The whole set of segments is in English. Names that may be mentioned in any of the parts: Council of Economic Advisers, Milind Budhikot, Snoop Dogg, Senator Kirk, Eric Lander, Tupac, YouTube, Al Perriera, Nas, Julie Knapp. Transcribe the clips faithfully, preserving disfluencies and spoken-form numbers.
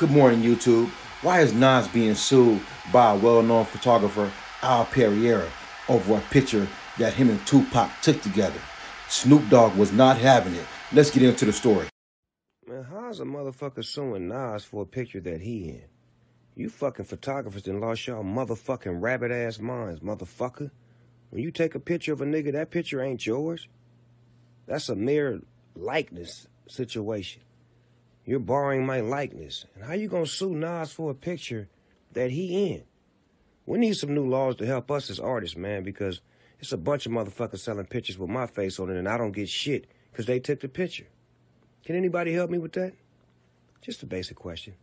Good morning, YouTube. Why is Nas being sued by a well-known photographer, Al Perriera, over a picture that him and Tupac took together? Snoop Dogg was not having it. Let's get into the story. Man, how's a motherfucker suing Nas for a picture that he in? You fucking photographers done lost y'all motherfucking rabbit-ass minds, motherfucker. When you take a picture of a nigga, that picture ain't yours. That's a mere likeness situation. You're borrowing my likeness. And how you gonna sue Nas for a picture that he in? We need some new laws to help us as artists, man, because it's a bunch of motherfuckers selling pictures with my face on it, and I don't get shit because they took the picture. Can anybody help me with that? Just a basic question.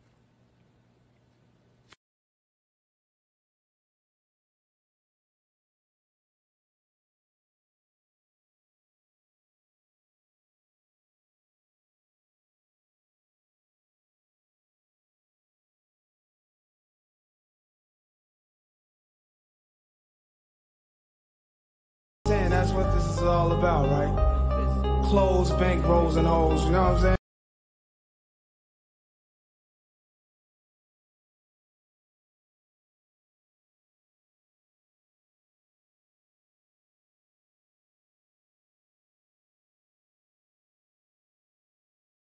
That's what this is all about, right? Clothes, bankrolls, and hoes, you know what I'm saying?